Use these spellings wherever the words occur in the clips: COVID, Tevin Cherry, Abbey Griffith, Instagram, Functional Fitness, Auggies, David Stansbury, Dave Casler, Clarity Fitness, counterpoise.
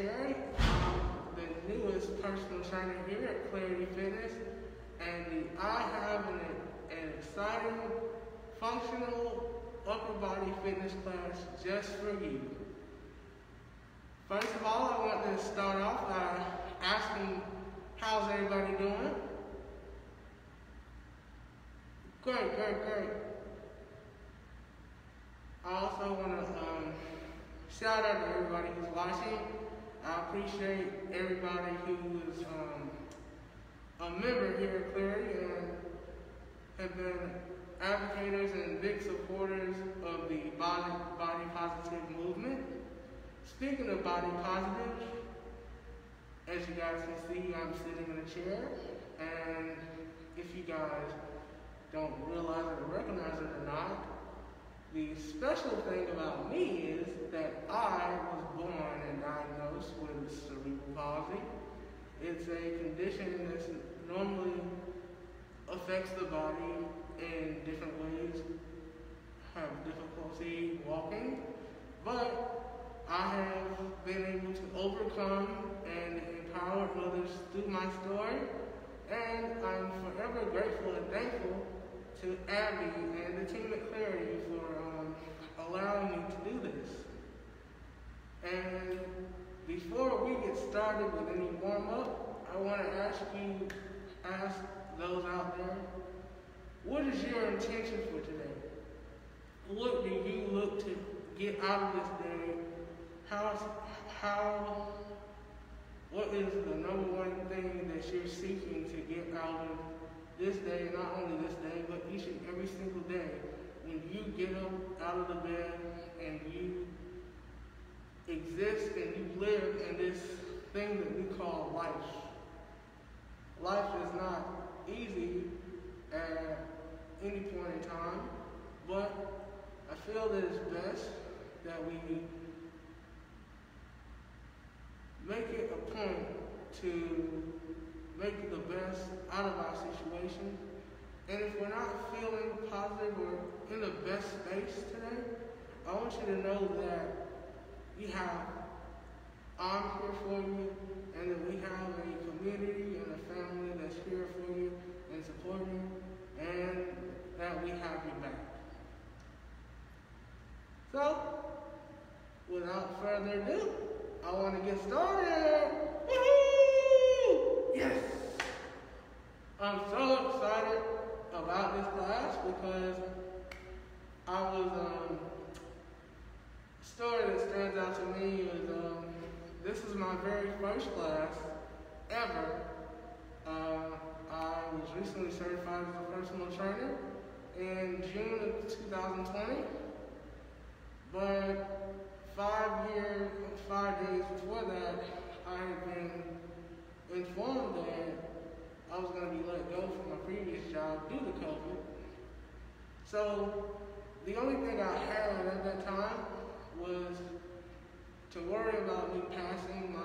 Cherry, the newest personal trainer here at Clarity Fitness, and I have an exciting, functional, upper body fitness class just for you. First of all, I want to start off by asking, how's everybody doing? Great, great, great. I also want to shout out to everybody who's watching. I appreciate everybody who is a member here at Clarity and have been advocates and big supporters of the body positive movement. Speaking of body positive, as you guys can see, I'm sitting in a chair, and if you guys don't realize it or recognize it or not, the special thing about me is that I was born and diagnosed with cerebral palsy. It's a condition that normally affects the body in different ways. I have difficulty walking, but I have been able to overcome and empower others through my story, and I'm forever grateful and thankful to Abby and the team at Clarity for allowing me to do this. And before we get started with any warm-up, I want to ask those out there, what is your intention for today? What do you look to get out of this day? What is the number one thing that you're seeking to get out of this day, not only this day, but each and every single day? When you get up out of the bed and you exist and you live in this thing that we call life. Life is not easy at any point in time, but I feel that it's best that we make it a point to make the best out of our situation. And if we're not feeling positive or in the best space today, I want you to know that I'm here for you, and that we have a community and a family that's here for you and supporting you, and that we have your back. So, without further ado, I want to get started. Woohoo! Yes! I'm so excited about this class because I was, a story that stands out to me is, this is my very first class ever. I was recently certified as a personal trainer in June of 2020, but 5 days before that, I had been informed that I was going to be let go from my previous job due to COVID. So the only thing I had at that time was to worry about me passing my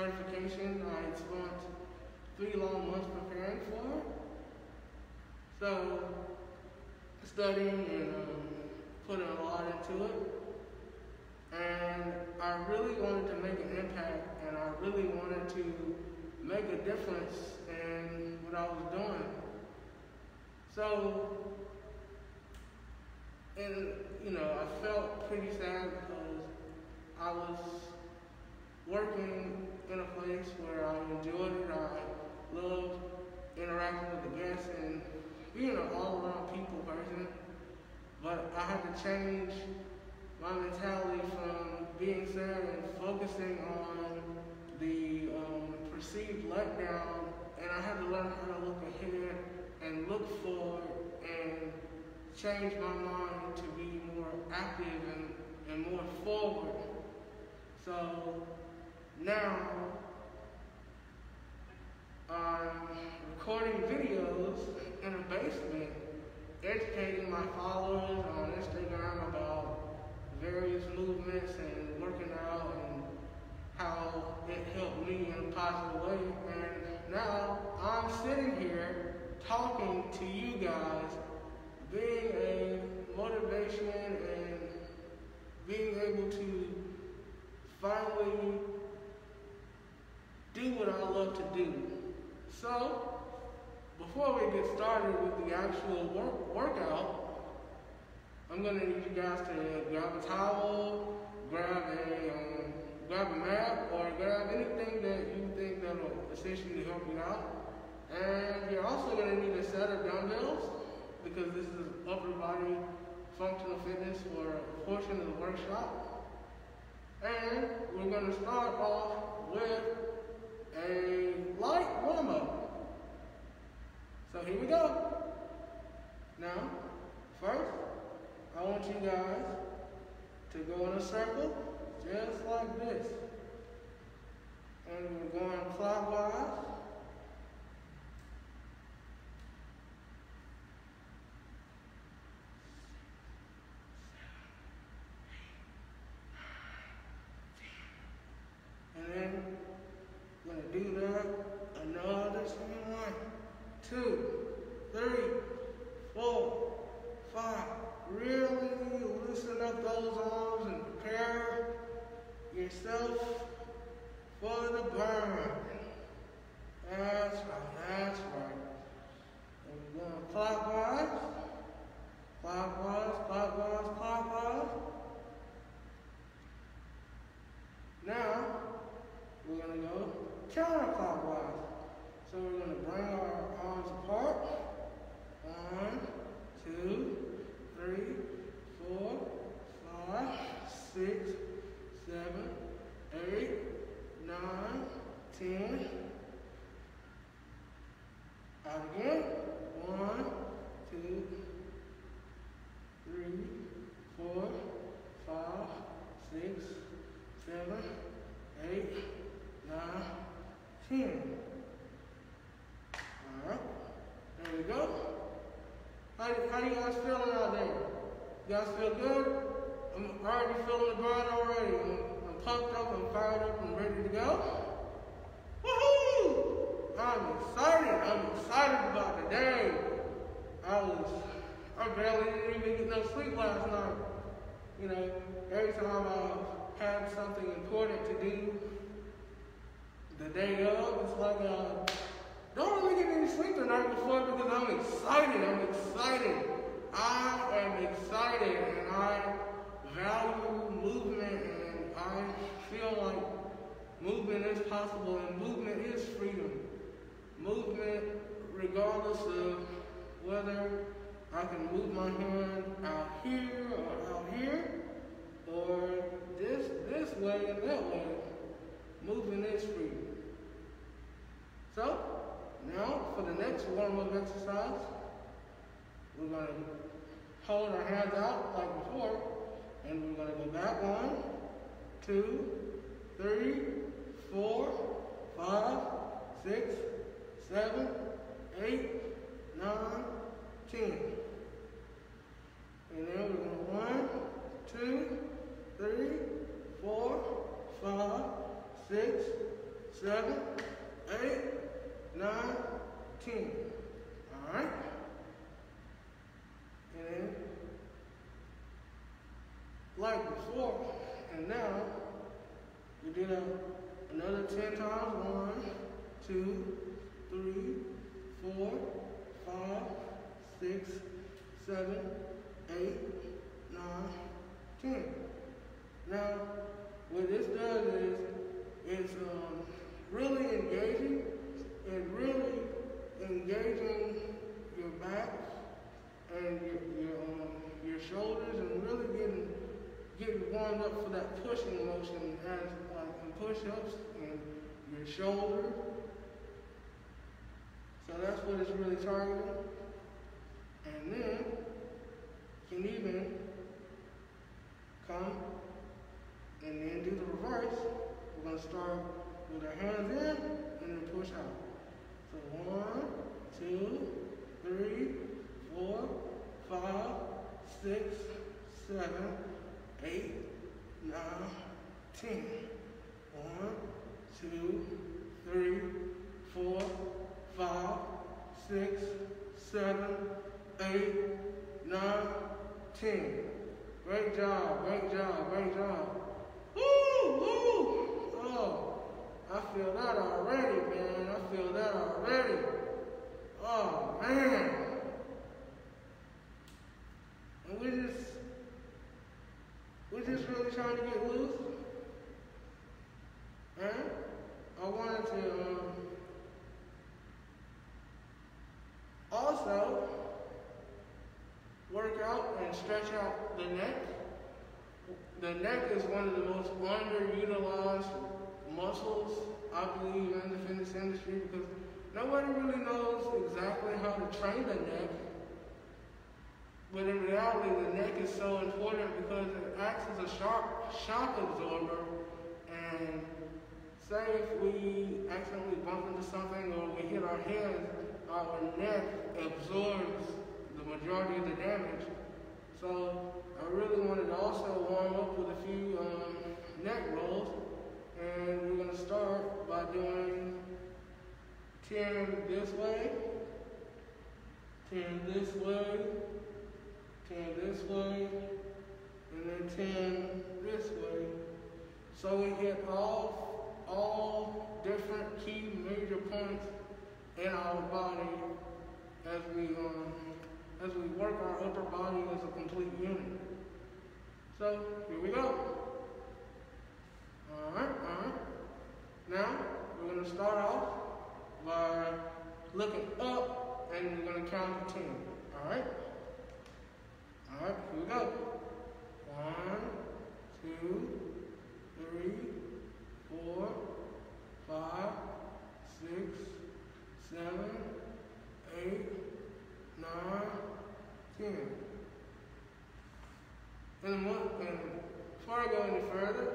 certification I had spent 3 long months preparing for. So studying and putting a lot into it. And I really wanted to make an impact, and I really wanted to make a difference in what I was doing. So, and you know, I felt pretty sad because I was working in a place where I enjoyed it. I loved interacting with the guests and being an all-around people person. But I had to change my mentality from being sad and focusing on the perceived letdown, and I had to learn how to look ahead and look forward and change my mind to be more active and more forward. So now I'm recording videos in a basement, educating my followers on Instagram about various movements and working out and how it helped me in a positive way. And now I'm sitting here talking to you guys, being a motivation and being able to fine with me, do what I love to do. So, before we get started with the actual workout, I'm going to need you guys to grab a towel, grab a mat, or grab anything that you think that will essentially help you out. And you're also going to need a set of dumbbells, because this is upper body functional fitness or a portion of the workshop. And we're going to start off with a light warm-up. So here we go. Now, first, I want you guys to go in a circle, just like this. And we're going clockwise. How do you guys feeling out there? You guys feel good? I'm already feeling the grind already. I'm pumped up, I'm fired up, I'm ready to go. Woohoo! I'm excited about today. I barely didn't even get no sleep last night. You know, every time I've had something important to do the day of, it's like a don't really get any sleep the night before because I'm excited. I am excited and I value movement and I feel like movement is possible and movement is freedom. Movement, regardless of whether I can move my hand out here or this way and that way, movement is freedom. So, now, for the next warm-up exercise, we're going to hold our hands out like before, and we're going to go back 1, 2, 3, 4, 5, 6, 7, 8, 9, 10. And then we're going to 1, 2, 3, 4, 5, 6, 7, 8, 9, 10. All right. And then, like before and now, we did another 10 times. 1, 2, 3, 4, 5, 6, 7, 8, 9, 10. Now, what this does is, it's really engaging. And really engaging your back and your shoulders and really getting warmed up for that pushing motion as like in push-ups and your shoulder. So that's what it's really targeting. And then you can even come and then do the reverse. We're going to start with our hands in and then push out. So 1, 2, 3, 4, 5, 6, 7, 8, 9, 10. 1, 2, 3, 4, 5, 6, 7, 8, 9, 10. Great job. Woo! Oh, I feel that already, man. I feel that already. Oh, man. And we're just really trying to get loose. And I wanted to also work out and stretch out the neck. The neck is one of the most underutilized muscles, I believe, in the fitness industry, because nobody really knows exactly how to train the neck. But in reality, the neck is so important because it acts as a shock absorber. And say if we accidentally bump into something or we hit our heads, our neck absorbs the majority of the damage. So I really wanted to also warm up with a few neck rolls. And we're going to start by doing 10 this way, 10 this way, 10 this way, and then 10 this way. So we hit all different key major points in our body as we work our upper body as a complete unit. So here we go. Alright, alright. Now we're going to start off by looking up and we're going to count to 10. Alright? Alright, here we go. 1, 2, 3, 4, 5, 6, 7, 8, 9, 10. And before I go any further,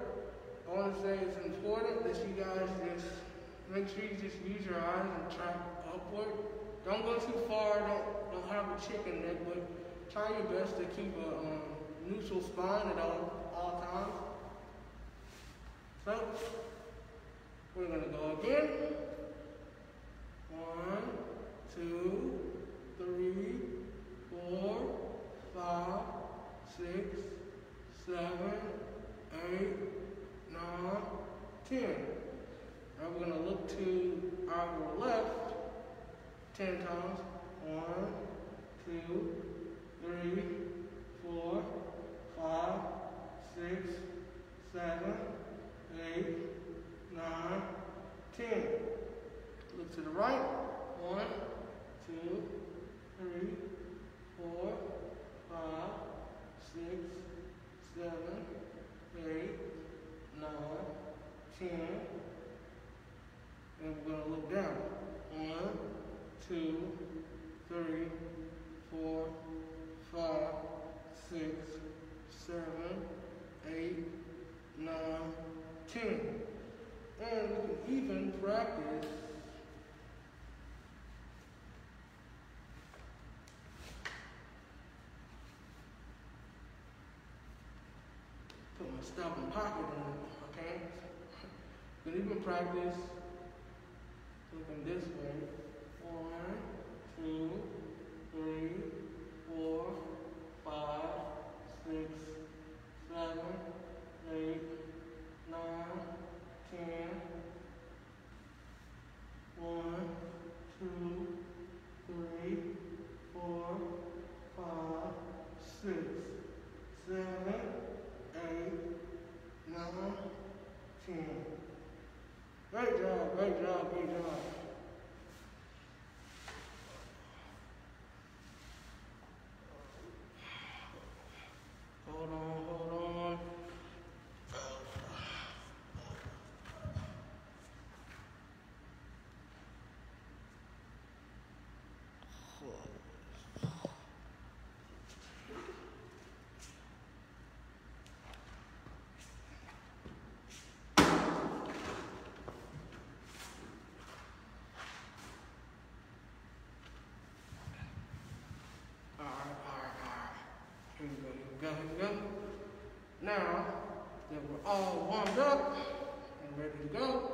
I want to say it's important that you guys just make sure you just use your eyes and track upward. Don't go too far. Don't have a chicken neck, but try your best to keep a neutral spine at all times. So we're gonna go again. 1, 2, 3, 4, 5, 6, 7, 8, 9, 10. Now we're going to look to our left 10 times. 1, 2, 3, 4, 5, 6, 7, 8, 9, 10. Look to the right. 1, 2, 3, 4, 5, 6, 7, 8, 9, 10. And we're going to look down. 1, 2, 3, 4, 5, 6, 7, 8, 9, 10. And we can even practice stuff in pocket on it, okay? But even practice looking this way. 1, 2, 3, 4, 5, 6, 7, 8, 9, 10. 1, 2, 3, 4, 5, 6, 7, 8, 9, 10. Great job, great job, great job. Hold on, hold on. Here we go. Now that we're all warmed up and ready to go,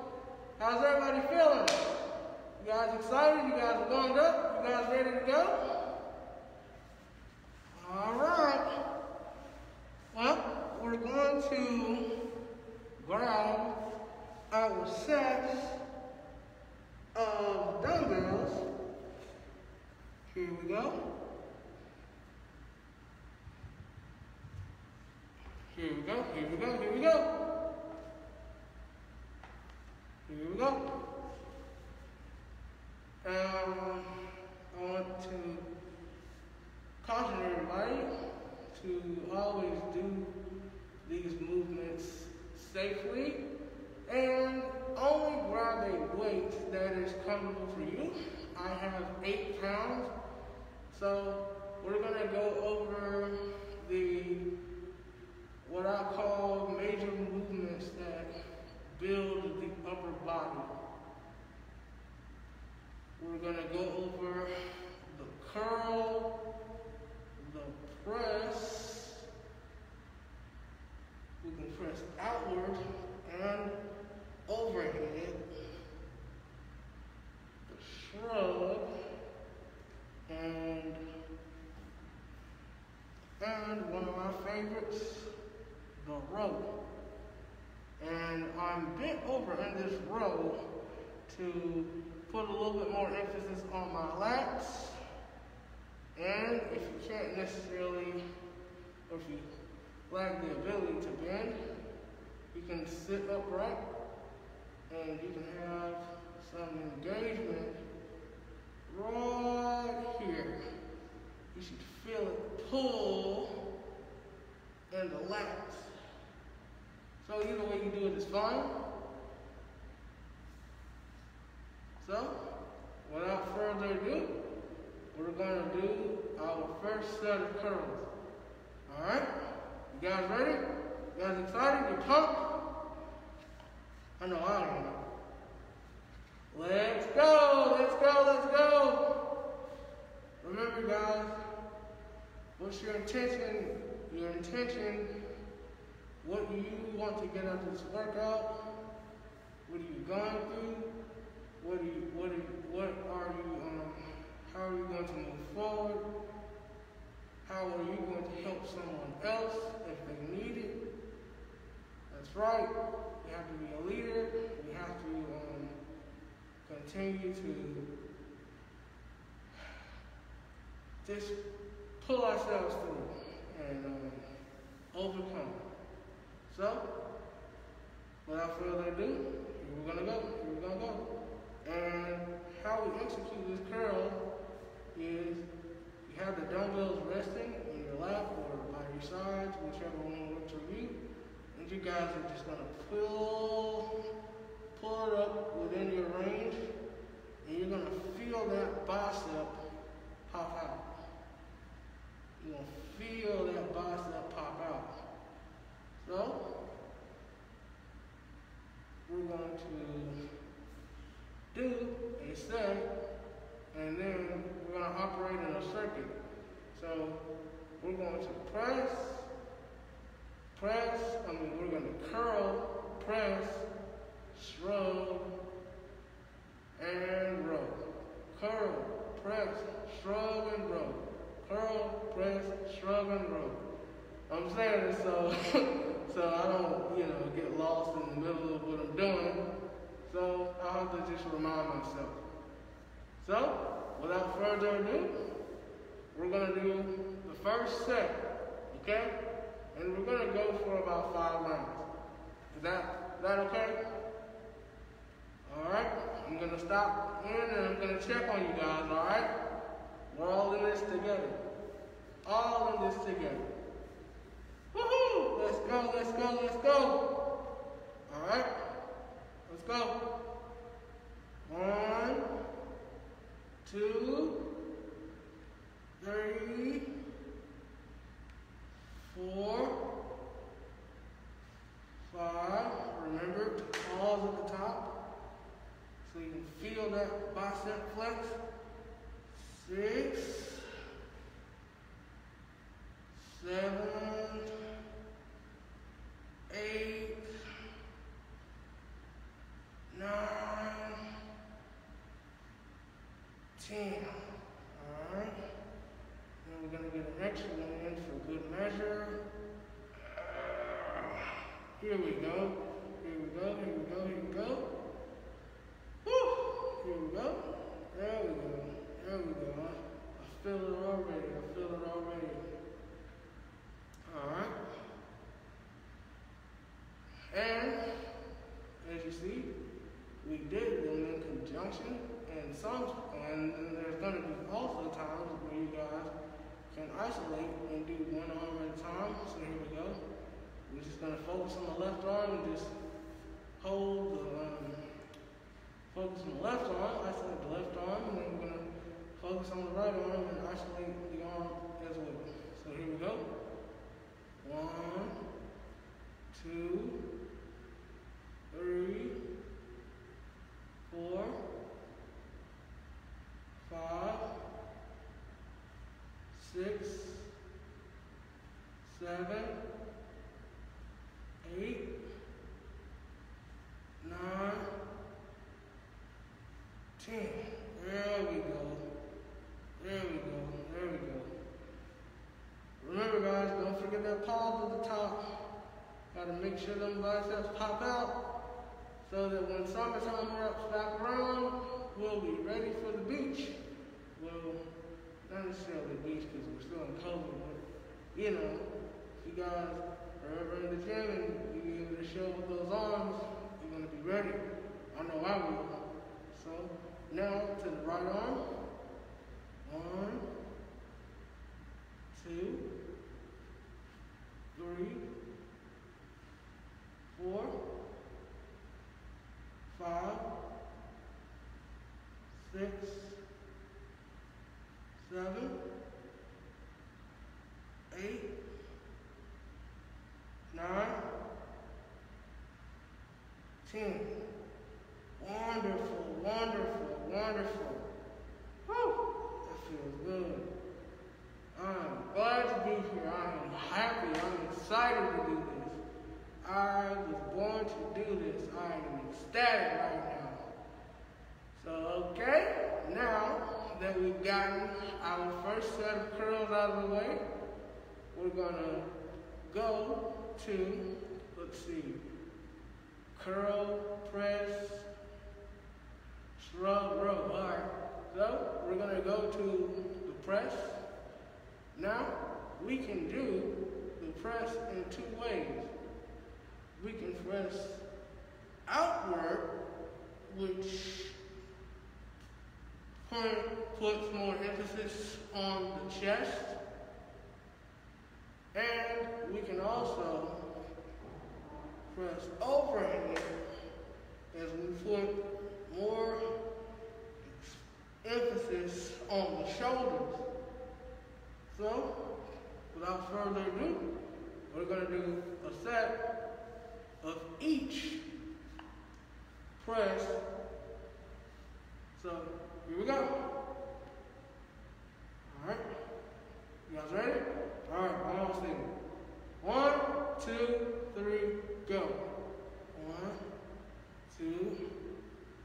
how's everybody feeling? You guys excited? You guys warmed up? You guys ready to go? Alright. Well, we're going to grab Here we go. Here we go, here we go, here we go. Here we go. I want to caution everybody to always do these movements safely and only grab a weight that is comfortable for you. I have 8 pounds, so we're gonna go over what I call major movements that build the upper body. We're gonna go over the curl, the press. We can press outward and overhead, the shrug, and one of my favorites, the row. And I'm bent over in this row to put a little bit more emphasis on my lats. And if you can't necessarily, or if you lack the ability to bend, you can sit upright and you can have some engagement right here. You should feel it pull in the lats. So either way you do it is fine. So, without further ado, we're gonna do our first set of curls. All right, you guys ready? You guys excited? You pumped? I know I am. Let's go, let's go, let's go. Remember guys, what's your intention? Your intention, what do you want to get out of this workout? What are you going through? How are you going to move forward? How are you going to help someone else if they need it? That's right. You have to be a leader. You have to continue to just pull ourselves through and overcome. So, without further ado, here we're gonna go. And how we execute this curl is you have the dumbbells resting on your lap or by your sides, whichever one works for you. And you guys are just gonna pull it up within your range, and you're gonna feel that bicep pop out. You're gonna feel that bicep pop out. So we're going to do a set, and then we're going to operate in a circuit. So we're going to curl, press, shrug, and row. Curl, press, shrug, and row. Curl, press, shrug, and row. I'm saying this so I don't, get lost in the middle of what I'm doing. So I have to just remind myself. So, without further ado, we're gonna do the first set, okay? And we're gonna go for about 5 rounds. Is that okay? All right, I'm gonna stop in and I'm gonna check on you guys, all right? We're all in this together. All in this together. Woohoo! Let's go, let's go, let's go. All right. Let's go. 1, 2, 3, 4, 5. Remember, paws at the top. So you can feel that bicep flex. 6, 7, 8. 9, 10. All right. Now we're gonna get an extra one in for good measure. Here we go. Here we go. Here we go. Here we go. Woo! Here we go. There we go. There we go. I feel it already. I feel it already. All right. And as you see, we did them in conjunction, and and there's going to be also times where you guys can isolate and do one arm at a time. So here we go. We're just going to focus on the left arm and just hold the focus on the left arm, isolate the left arm, and then we're going to focus on the right arm and isolate the arm as well. So here we go. 1, 2, 3, 4, 5, 6, 7, 8, 9, 10. There we go. There we go. There we go. Remember guys, don't forget that pause at the top. Gotta make sure them biceps pop out so that when summertime wraps back around, we'll be ready for the beach. Well, not necessarily the beach because we're still in COVID, but you know, if you guys are ever in the gym and you can give it a show with those arms, you're gonna be ready. I know I will. So now to the right arm. 1, 2, 3, 4, 5, 6, 7, 8, 9, 10. Wonderful, wonderful, wonderful. Woo! That feels good. I'm glad to be here. I'm happy. I'm excited to do this. I was born to do this. I am ecstatic right now. So, okay. Now that we've gotten our first set of curls out of the way, we're going to go to, let's see, curl, press, shrug, row. All right. So we're going to go to the press. Now we can do the press in two ways. We can press outward, which puts more emphasis on the chest. And we can also press overhead as we put more emphasis on the shoulders. So, without further ado, we're going to do a set of each press. So, here we go. All right. You guys ready? All right, I'm almost in. 1, 2, 3, go. 1, 2,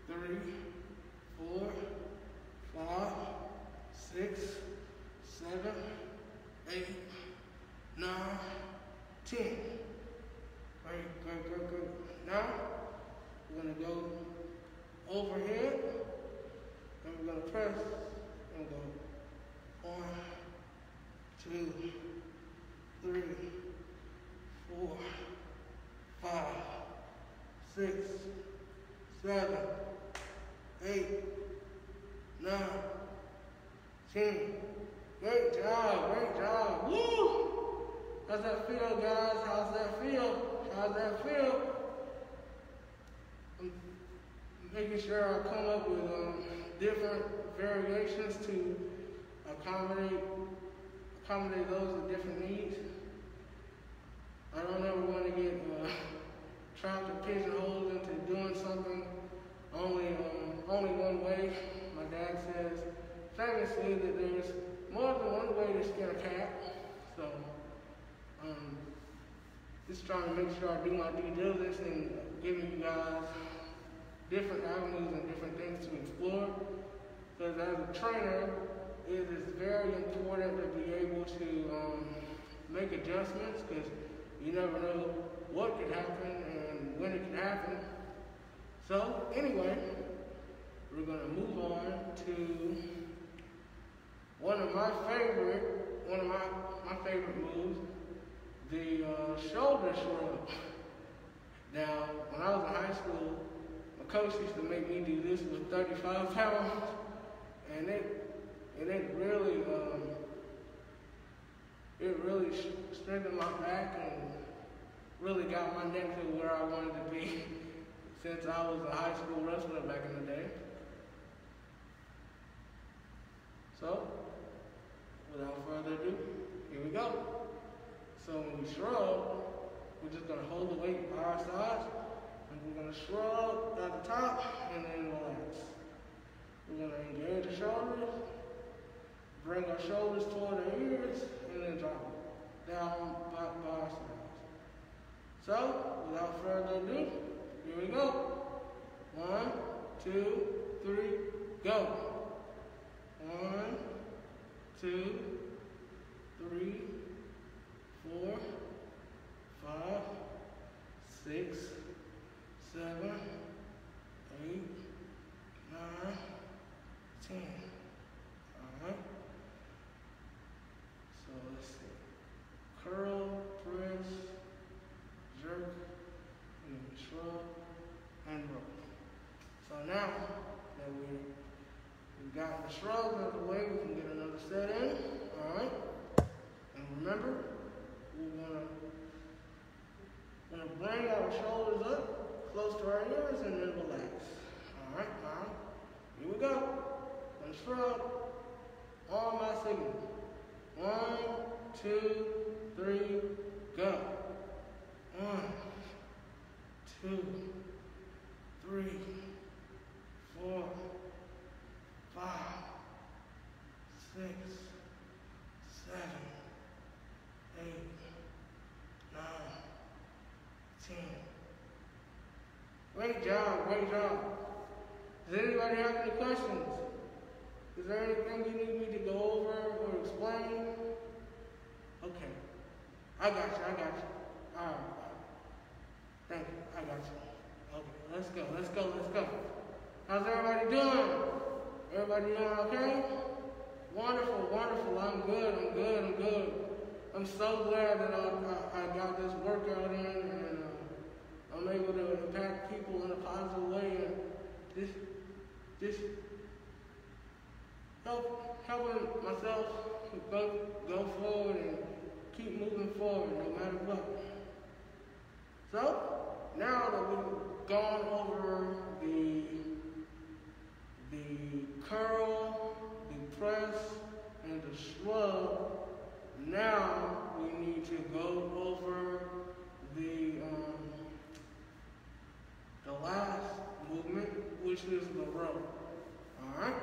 3, 4, 5, 6, 7, 8, 9, 10. All right, good, good, good. Now, we're going to go overhead, and we're going to press, and go 1, 2, 3, 4, 5, 6, 7, 8, 9, 10. Great job, great job. Woo! How's that feel, guys? How's that feel? How's that feel? I'm making sure I come up with different variations to accommodate those with different needs. I don't ever want to get trying to pigeonhole into doing something only one way. My dad says famously that there's more than one way to skin a cat. So just trying to make sure I do my due diligence and giving you guys different avenues and different things to explore. Because as a trainer, it is very important to be able to make adjustments because you never know what could happen and when it could happen. So anyway, we're going to move on to one of my one of my favorite moves, the shoulder shrug. Now, when I was in high school, my coach used to make me do this with 35 pounds, and it really strengthened my back and really got my neck to where I wanted to be since I was a high school wrestler back in the day. So, without further ado, here we go. So when we shrug, we're just gonna hold the weight by our sides, and we're gonna shrug at the top, and then relax. We're gonna engage the shoulders, bring our shoulders toward our ears, and then drop down by our sides. So, without further ado, here we go. 1, 2, 3, go. 1, 2, 3, 4, 5, 6, 7, 8, 9, 10. Alright. So let's see. Curl, press, jerk, and then shrug, and roll. So now that we've got the shrug out of the way, we can get another set in. Alright. And remember, we want to bring our shoulders up close to our ears and then relax. Alright, now, here we go. And shrug on my signal. 1, 2, 3, go. 1, 2, 3, 4, 5, 6, 7, 8, 9, 10. Great job, great job. Does anybody have any questions? Is there anything you need me to go over or explain? Okay. I got you. Alright. Thank you. I got you. Okay. Let's go. How's everybody doing? Everybody doing okay? Wonderful. I'm good. I'm so glad that I got this workout in, and I'm able to impact people in a positive way, and this helping myself go forward and keep moving forward no matter what. So, now that we've gone over the curl, the press, and the shrug, now we need to go over the last movement, which is the row. Alright?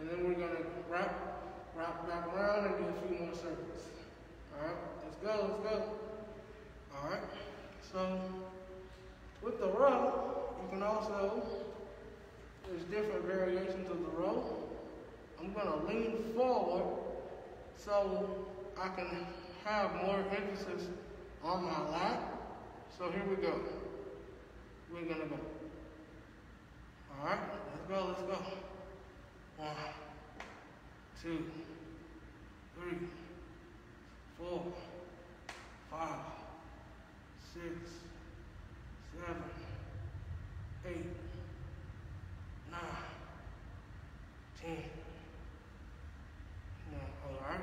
And then we're going to wrap back around and do a few more circles. Alright? Let's go. Alright? So, with the row, you can also, there's different variations of the row. I'm going to lean forward so I can have more emphasis on my lap. So here we go. We're going to go. Alright, let's go. 1, 2, 3, 4, 5, 6, 7, 8, 9, 10. Now, alright.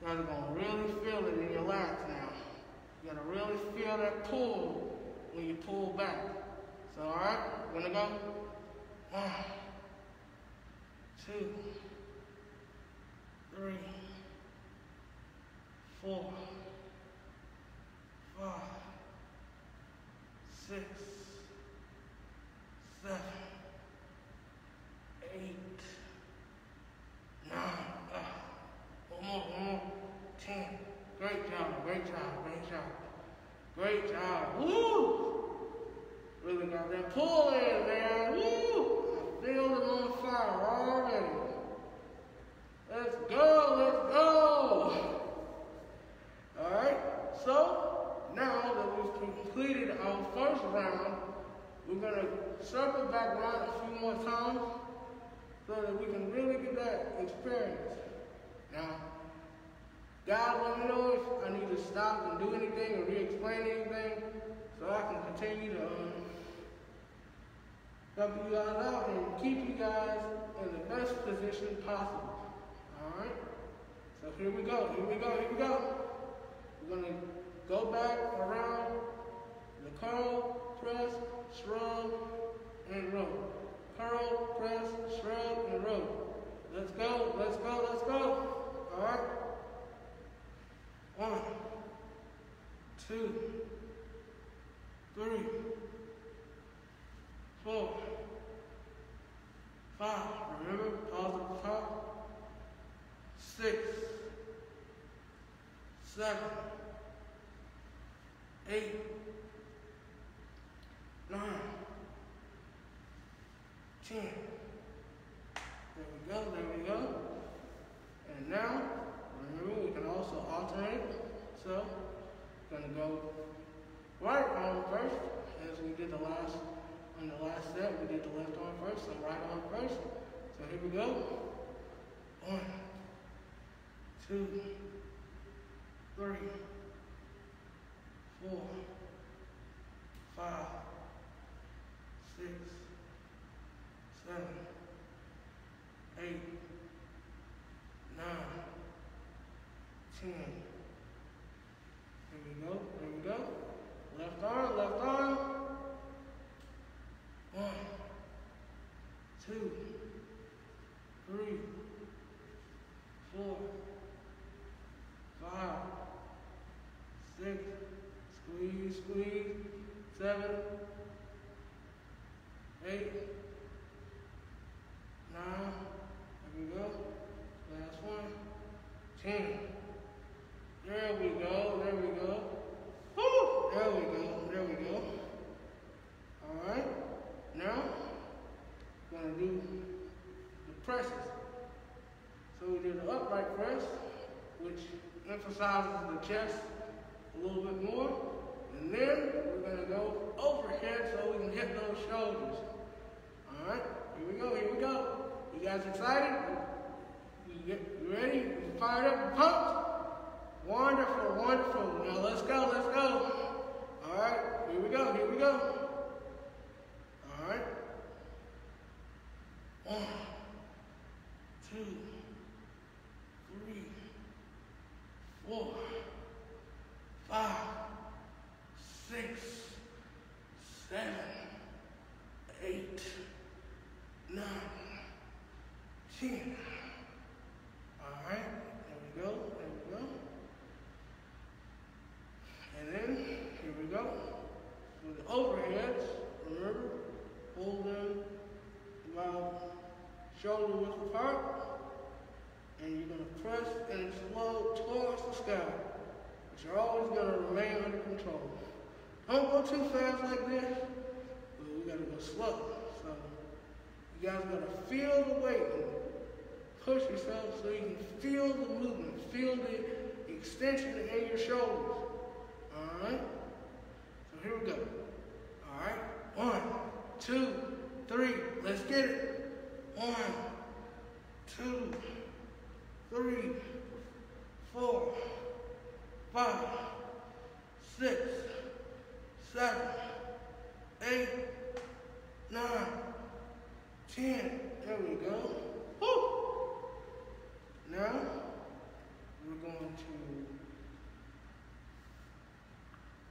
You guys are going to really feel it in your lats now. You got to really feel that pull when you pull back. So, alright, we're going to go. 1, 2, 3, 4, 5, 6, 7, 8, 9. One more. 10. Great job. Woo! Really got that pull in, man. Woo! I feel them on fire already. Let's go. Alright, so now that we've completed our first round, we're going to circle back around a few more times so that we can really get that experience. Now, God let me know if I need to stop and do anything or re-explain anything, so I can continue to help you guys out and keep you guys in the best position possible. All right? So here we go, here we go, here we go. We're gonna go back around the curl, press, shrug, and roll. Curl, press, shrug, and roll. Let's go, let's go, let's go. All right? 1, 2, 3, 4, 5. Remember, pause at the top. 6, 7, 8, 9, 10. There we go, there we go. And now, remember, we can also alternate. So, we're gonna go right arm first, as we did on the last set. We did the left arm first, so right arm first. So here we go. 1, 2, 3, 4, 5, 6, 7, 8, 9, 10. Here we go, here we go. Left arm, left arm. 1, 2, 3, 4, 5, 6, squeeze, squeeze, 7, 8, 9, there we go, last one, 10, there we go, there we go, woo, there we go, there we go. All right, now, we're gonna do the presses. So we did the upright press, which emphasizes the chest a little bit more. And then we're going to go overhead so we can hit those shoulders. All right, here we go, here we go. You guys excited? You ready? You fired up and pumped? Wonderful, wonderful. Now let's go, let's go. All right, here we go, here we go. All right. 1, 2, 3, 4, 5, 6, 7, 8, 9, 10. All right, there we go, there we go. And then, here we go. With the overheads, remember, hold them about shoulder width apart. And you're going to press and slow towards the sky. But you're always going to remain under control. Don't go too fast like this, but we got to go slow. So you guys got to feel the weight and push yourself so you can feel the movement, feel the extension in your shoulders. All right? So here we go. All right? 1, 2, 3. Let's get it. 1, 2, 3, 4, 5, 6, 7, 8, 9, 10. There we go. Woo! Now, we're going to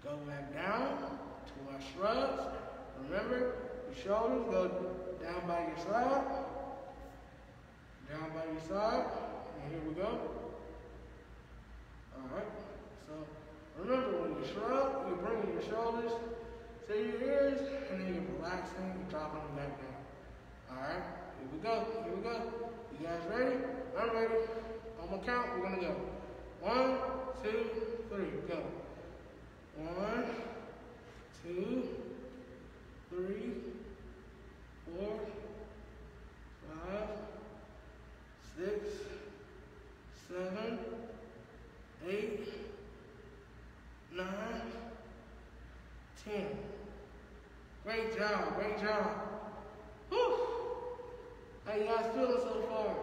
go back down to our shrugs. Remember, your shoulders go down by your side. Down by your side. And here we go. All right. So, remember when you shrug, you're bringing your shoulders to your ears, and then you're relaxing, you're dropping them back down. All right, here we go, here we go. You guys ready? I'm ready. On my count, we're gonna go. 1, 2, 3, go. 1, 2, 3, 4, 5, 6, 7, 8, 9, 10. Great job, great job. Whew. How you guys feeling so far?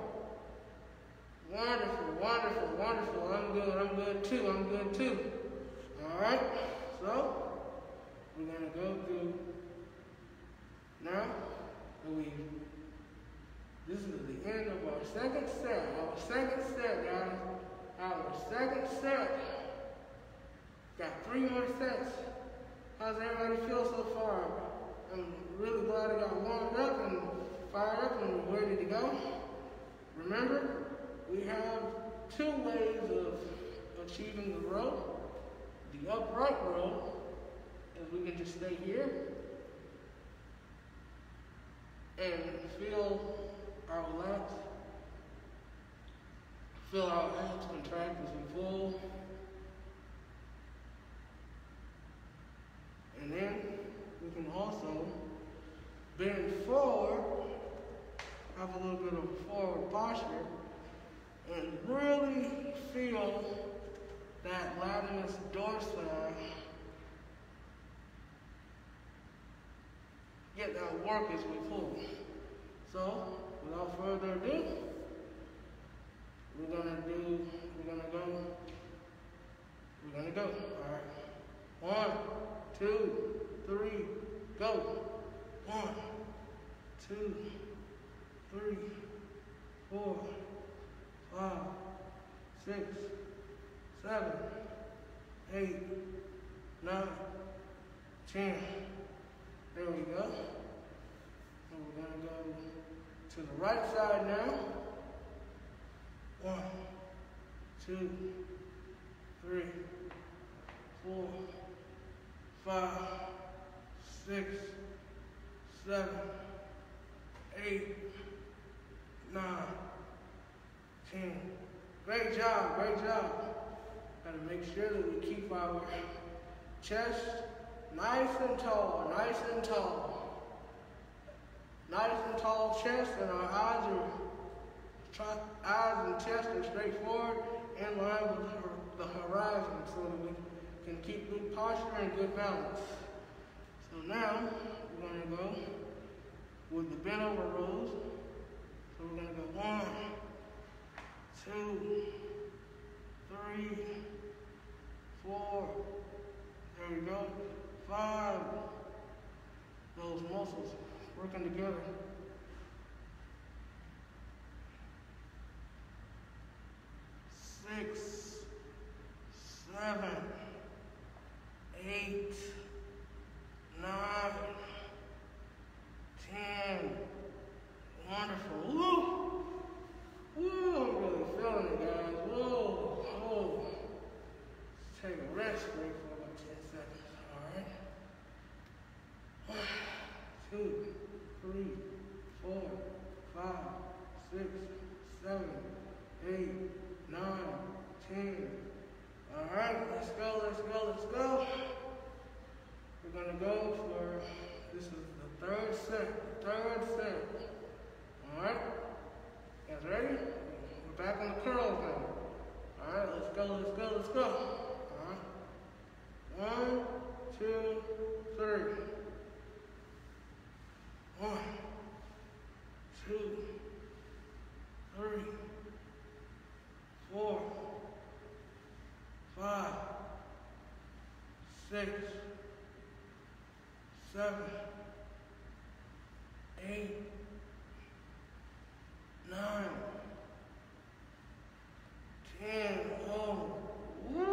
Wonderful, wonderful, wonderful. I'm good, I'm too, I'm good too. Alright, so we're gonna go through now. This is the end of our second set. Our second set, guys. Our second set. Got 3 more sets. How's everybody feel so far? I'm really glad I got warmed up and fired up and ready to go. Remember, we have 2 ways of achieving the row. The upright row is we can just stay here and feel our legs contract as we pull. And then we can also bend forward, have a little bit of forward posture, and really feel that latimus dorsi. Get that work as we pull. So, without further ado, we're gonna go. All right. 1, 2, 3, go. 1, 2, 3, go. 1, 2, 3, 4, 5, 6, 7, 8, 9, 10. There we go. And we're gonna go to the right side now. 1, 2, 3, 4, 5, 6, 7, 8, 9, 10. Great job, great job. Gotta make sure that we keep our chest nice and tall, nice and tall. Nice and tall chest, and our eyes and chest are straight forward, in line with the horizon, so that we can keep good posture and good balance. So now we're going to go with the bent over rows. So we're going to go 1, 2, 3, 4. There we go. 5. Those muscles working together. One, 2, 3, 4, 5, 6, 7, 8, 9, 10. Woo!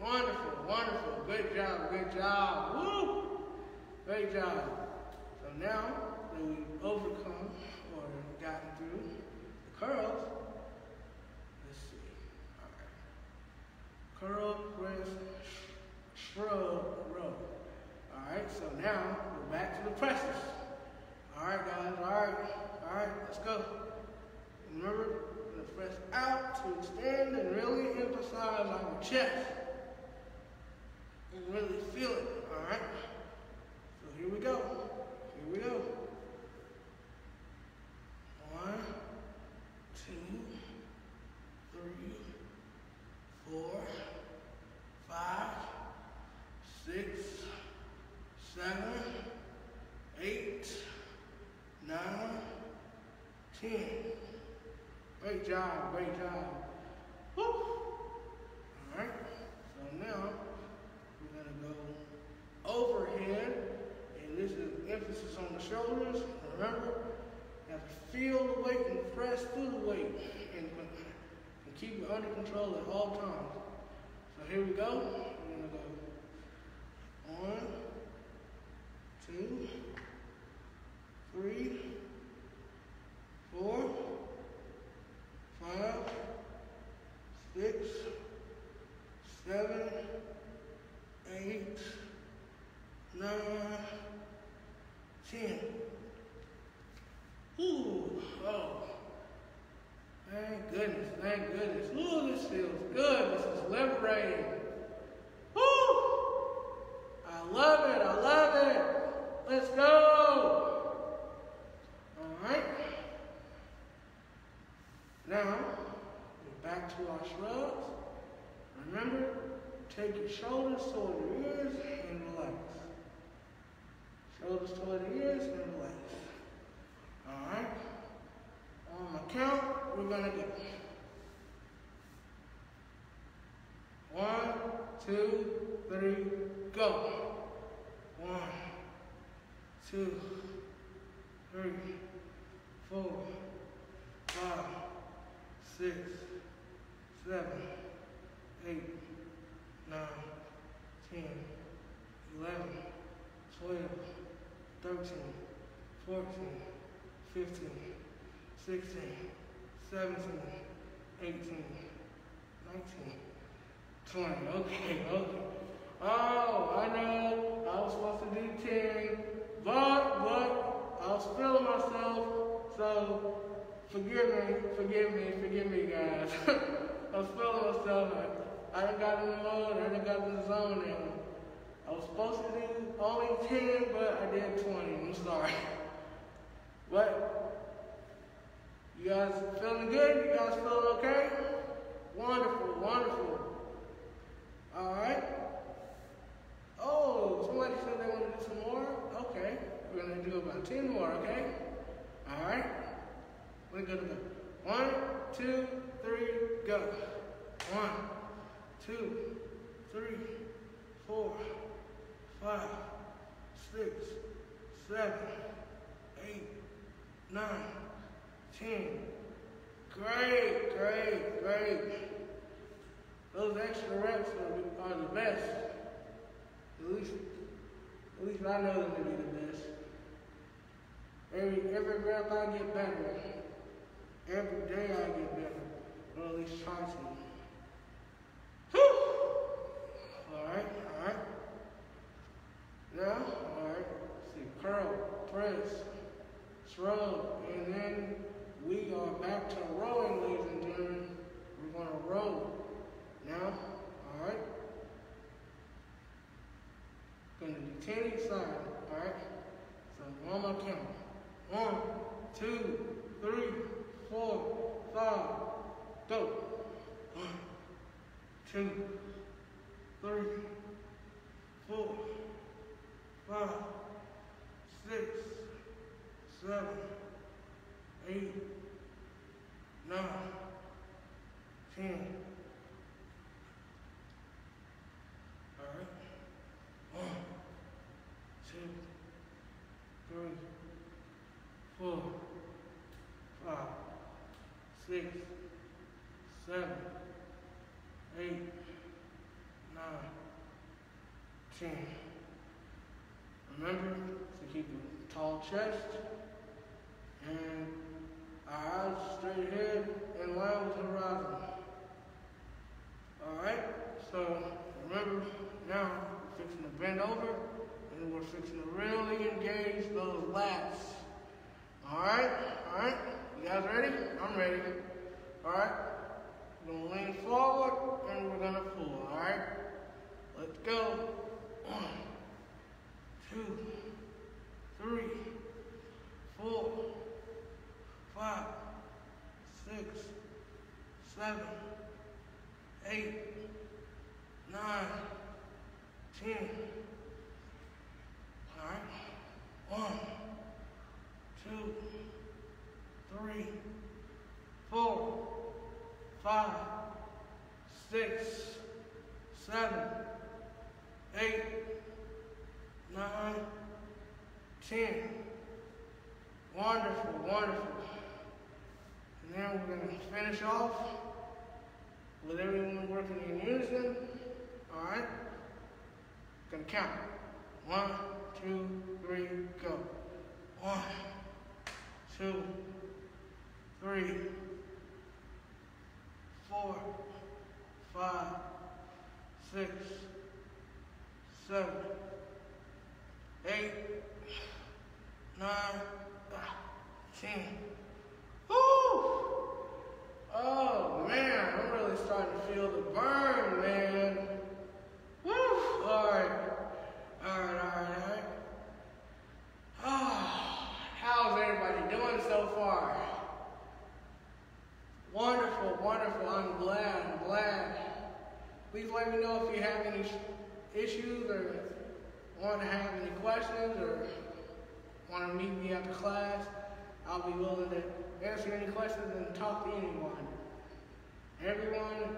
Wonderful, wonderful. Good job, good job. Woo! Great job. So now that we've overcome or gotten through the curls, let's see. All right. Curl, press, shrug, row. All right, so now we're back to the presses. All right, guys, all right, let's go. Remember, the press out to extend and really emphasize our chest. And really feel it, all right? So here we go, here we go. 1, 2, 3, 4, 5, 6, 7, 8, 9, 10. Great job, great job. Woo. All right, so now, overhead, and this is emphasis on the shoulders. Remember, you have to feel the weight and press through the weight and keep it under control at all times. So here we go. We're gonna go 1, 2, 3, 4, 5, 6, 7, 8, 9, 10. Ooh, oh, thank goodness, thank goodness. Ooh, this feels good, this is liberating. Ooh, I love it, I love it. Let's go. All right. Now, we're back to our shrugs. Remember, take your shoulders toward your ears and relax. Shoulders toward the ears and relax. All right. On my count, we're gonna go 1, 2, 3, go. 1, 2, 3, 4, 5, 6, 7, 8, 9, 10, 11, 12, 13, 14, 15, 16, 17, 18, 19, 20. Okay, okay. Oh, I know I was supposed to do 10, but I was feeling myself, so forgive me, guys. I was feeling myself. I done got in the mode, I done got in the zone now. I was supposed to do only 10, but I did 20. I'm sorry. But you guys feeling good? You guys feeling okay? Wonderful, wonderful. All right. Oh, somebody said they want to do some more? Okay. We're going to do about 10 more, okay? All right. We're going to go 1, 2, 3, go. 1, 2, 3, 4, 5, 6, 7, 8, 9, 10. Great, great, great. Those extra reps are the best. At least I know them to be the best. Every rep I get better. Every day I get better. Or at least try to. Alright, alright. Now, alright, see, curl, press, shrug, and then we are back to rowing, ladies and gentlemen. We're going to row. Now, alright. Going to do 10 each side, alright? So, on my count. 1, 2, 3, 4, 5, go. 1, 2, 3, 4, 5, 6, 7, 8, 9, 10. All right. 1, 2, 3, 4, 5, 6, 7, 8, 9, 10. Remember to keep a tall chest and our eyes straight ahead in line with the horizon. Alright, so remember now we're fixing to bend over and we're fixing to really engage those lats. Alright, you guys ready? I'm ready. Alright, we're going to lean forward and we're going to pull, alright? Let's go. 1, 2, 3, 4, 5, 6, 7, 8, 9, 10. All right. 1, 2, 3, 4, 5, 6, 7, 8, 9, 10. Wonderful, wonderful. And then we're going to finish off with everyone working in unison. Alright? Going to count. 1, 2, 3, go. 1, 2, 3, 4, 5, 6, 7, 8, 9, 10. Woo! Oh man, I'm really starting to feel the burn, man. Woo! All right. Ah, how's everybody doing so far? Wonderful, wonderful. I'm glad. Please let me know if you have any issues or want to have any questions or want to meet me after class. I'll be willing to answer any questions and talk to anyone. Everyone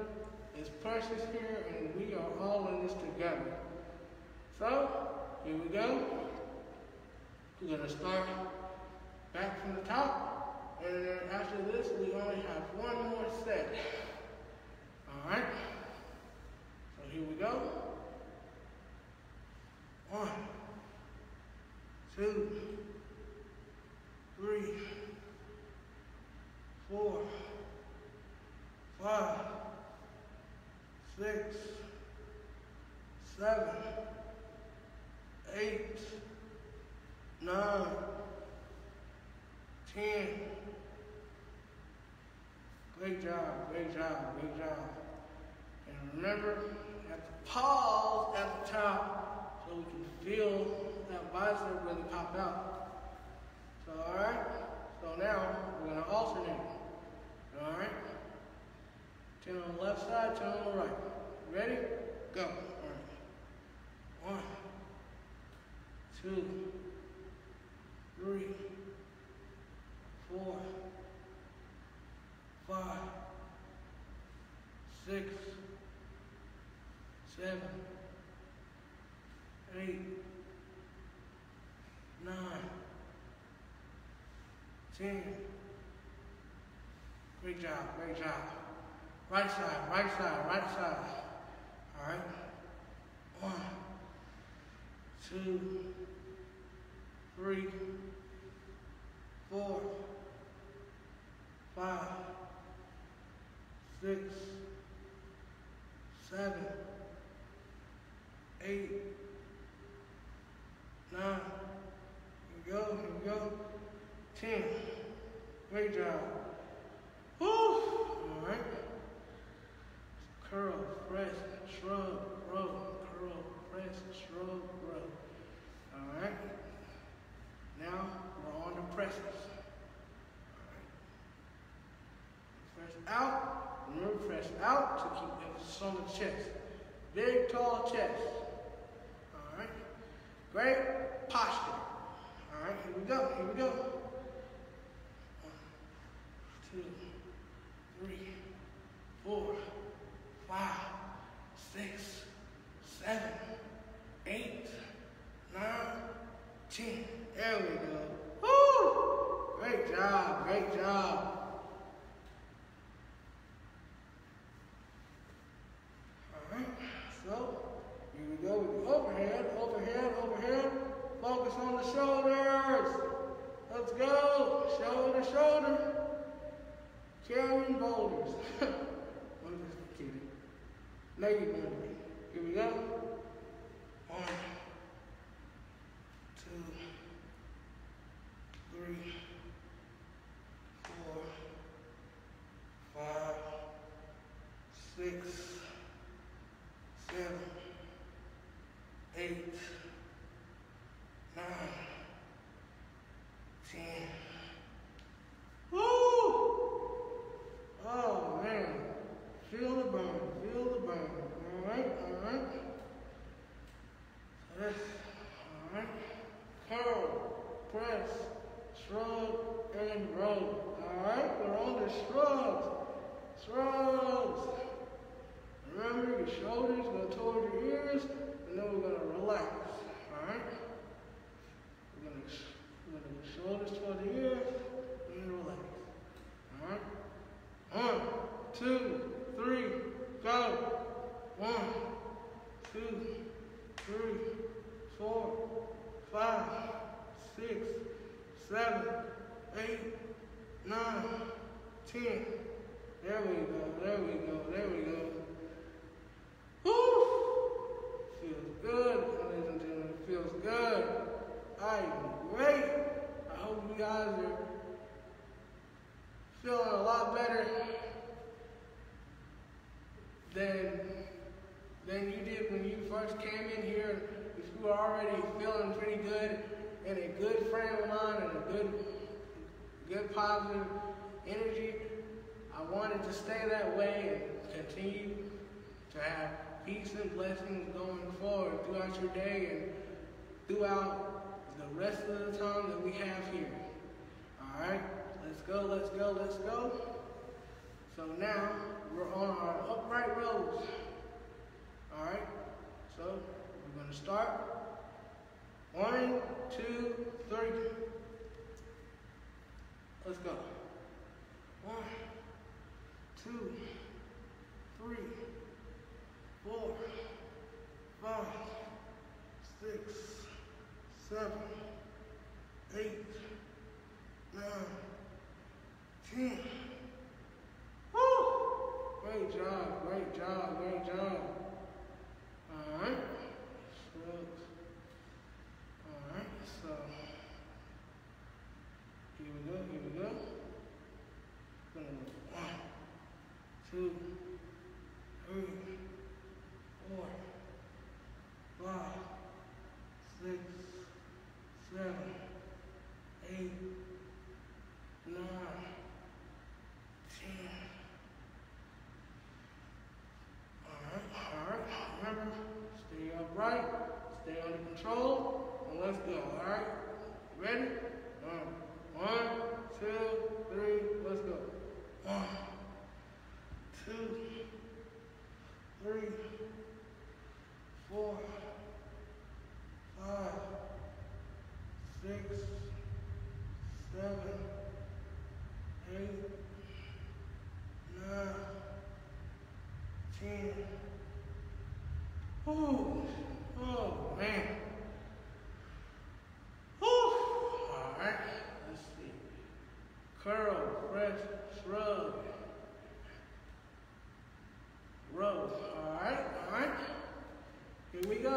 is precious here and we are all in this together. So, here we go. We're going to start back from the top. And then after this, we only have one more set. Alright. So here we go. 1, 2, 3, 4, 5, 6, 7, 8, 9, 10. Great job. And remember, you have to pause at the top so we can feel that bicep really pop out. So, alright, so now we're going to alternate. Alright, 10 on the left side, 10 on the right. Ready? Go. All right. 1, 2, 3, 4, 5, 6, 7, 8, 9, 10. Great job. Right side. All right. 1, 2, 3, 4, 5, 6, 7, 8, 9. Here we go. 10. Great job. Woo! All right. Curl, press, shrug, roll. Curl, press, shrug, roll. All right. Now we're on the presses. All right. Press out. Remember, press out to keep emphasis on the chest. Big, tall chest. All right. Great posture. All right. Here we go. 1, 2, 3, 4, 5, 6, 7, 8, 9, 10. There we go. Woo! Great job. All right, so here we go with the overhead. Focus. right shoulder, carrying boulders. One person, kidding. Lady Monday. Here we go. 1, 2, 3, 4, 5, 6, 7, 8, 9, 10. Woo! Oh man, feel the burn, feel the burn. All right, all right. So that's all right. Curl, press, shrug, and roll. All right, we're on the shrugs, Remember, your shoulders go toward your ears, and then we're gonna relax. All right. We're gonna go shoulders toward the ears, and then relax. All right. 1, 2, 3, go. 1, 2, 3, 4, 5, 6, 7, 8, 9, 10. There we go. There we go. There we go. Feels good, ladies and gentlemen, it feels good. I am great. I hope you guys are feeling a lot better than you did when you first came in here. If you were already feeling pretty good, in a good frame of mind, and a good positive energy, I wanted to stay that way and continue to have peace and blessings going forward throughout your day and throughout the rest of the time that we have here. Alright, let's go, let's go, let's go. So now we're on our upright rows. Alright, so we're going to start. 1, 2, 3. Let's go. 1, 2, 3, 4, 5, 6, 7, 8, 9, 10. Woo! Great job, great job, great job. Alright. Alright, so here we go, here we go. Gonna go 1, 2, 3, 4, 5, 6, 7, 8, 9, 10. Alright, remember, stay upright, stay under control, and let's go, alright? Ready? 1, 2, 3, let's go. 1, 2, 3, 4, 5, 6, 7, 8, 9, 10. Ooh, oh man. Ooh. All right, let's see. Curl, press, shrug. Roll. All right, all right. Here we go,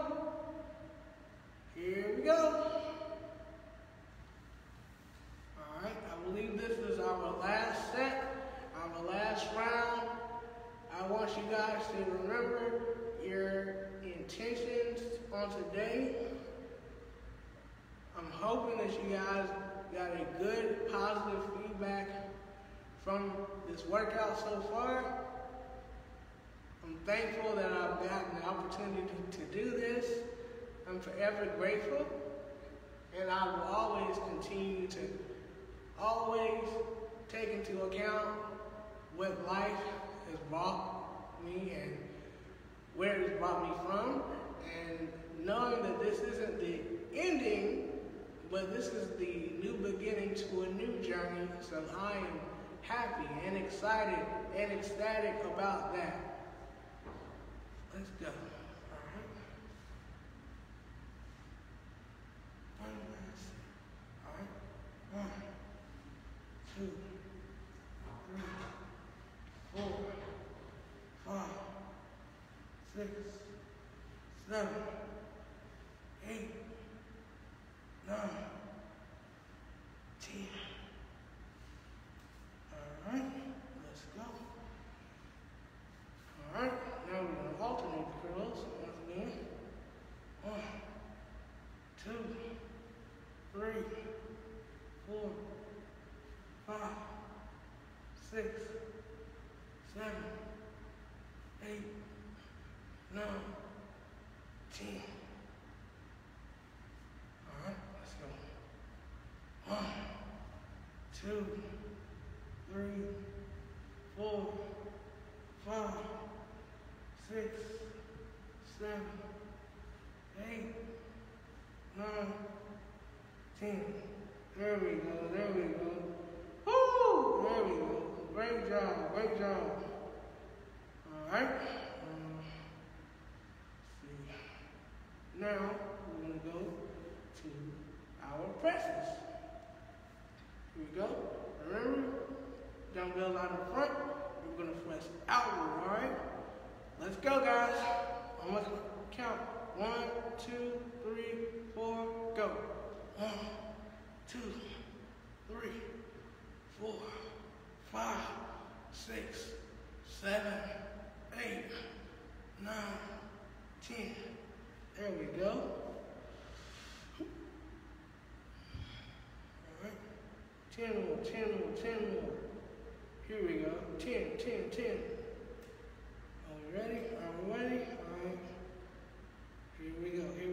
Here we go. Alright, I believe this is our last set, our last round. I want you guys to remember your intentions on today. I'm hoping that you guys got a good, positive feedback from this workout so far. I'm thankful that I've gotten the opportunity to do this. I'm forever grateful, and I will always continue to always take into account what life has brought me and where it's brought me from, and knowing that this isn't the ending, but this is the new beginning to a new journey. So I am happy and excited and ecstatic about that. Let's go. All right, 7, 8, 9, 10. All right, let's go. All right, now we're going to alternate the curls once again. 1, 2, 3, 4, 5, 6, 7, 8, 9, 10. All right, let's go. 1, 2, 3, 4, 5, 6, 7, 8, 9, 10. There we go, there we go. Woo! There we go. Great job, great job. All right. Now, we're going to go to our presses. Here we go. Remember, dumbbell out in front. We're going to press outward, all right? Let's go, guys. I'm going to count. 1, 2, 3, 4, go. 1, 2, 3, 4, 5, 6, 7, 8, 9, 10. There we go. All right. 10 more. Here we go. 10. Are we ready? All right. Here we go. Now we're going to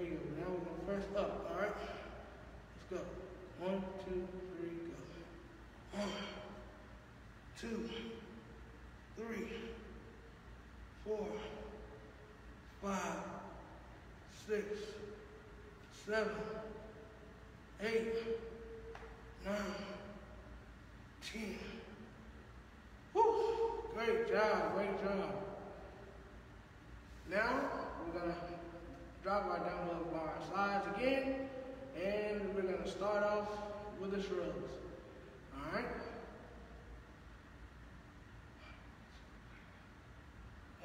press up. All right. Let's go. 1, 2, 3, go. 1, 2, 3, 4, 5, 6, 7, 8, 9, 10. Woo! Great job. Now we're gonna drop our dumbbell by our sides again, and we're gonna start off with the shrugs. All right.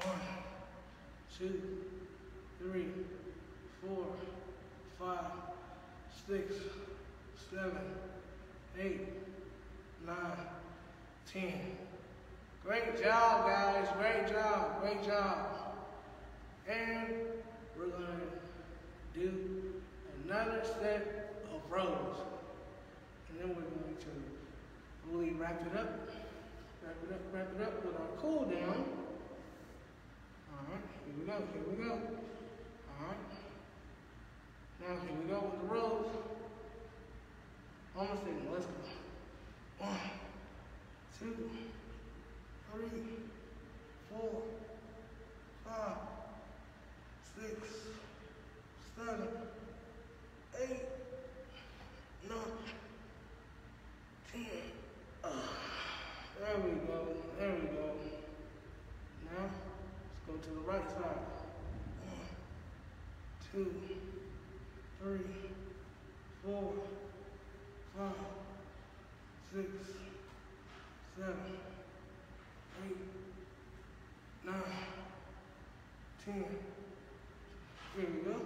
1, 2, 3, 4, 5, 6, 7, 8, 9, 10. Great job, guys. Great job. And we're going to do another set of rows. And then we're going to really wrap it up with our cool down. Alright, here we go. Alright. Now here we go with the rows. Almost in, let's go. 1, 2, 3, 4, 5, 6, 7, 8, 9, 10. There we go. Now go to the right side. 1, 2, 3, 4, 5, 6, 7, 8, 9, 10. Here we go.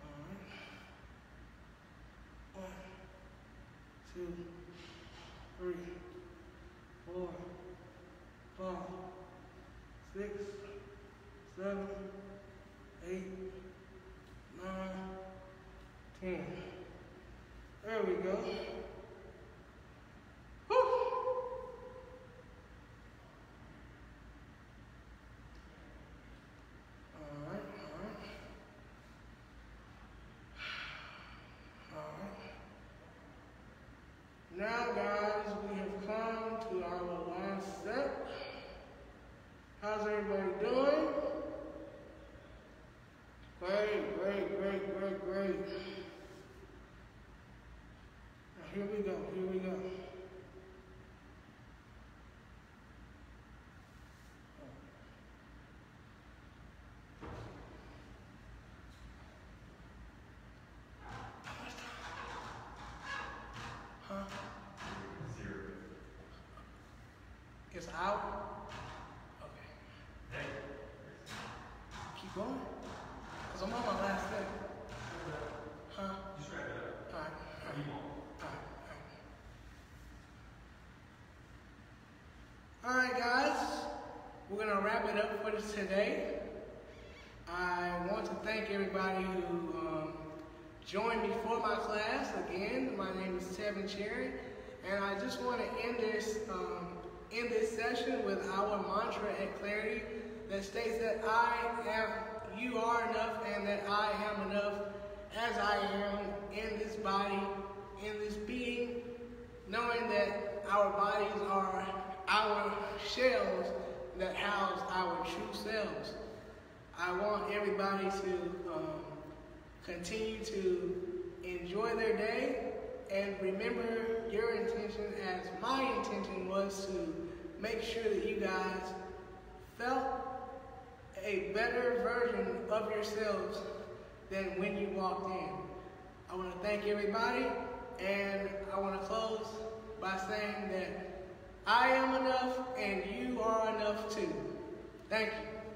All right. 1, 2, 3, 4, 5, 6, 7, 8, 9, 10. There we go. Woo. All right. Now, guys, we have come to our last step. How's everybody doing? Great. Now here we go. Huh? Zero. It's out. Keep going. Because I'm on my last leg. Huh? Just wrap it up. All right. Keep going. All right, guys. We're going to wrap it up for today. I want to thank everybody who joined me for my class. Again, my name is Tevin Cherry, and I just want to end this session with our mantra at Clarity that states that I am, you are enough, and that I am enough as I am in this body, in this being, knowing that our bodies are our shells that house our true selves. I want everybody to continue to enjoy their day and remember your intention, as my intention was to make sure that you guys felt a better version of yourselves than when you walked in. I want to thank everybody, and I want to close by saying that I am enough and you are enough too. Thank you.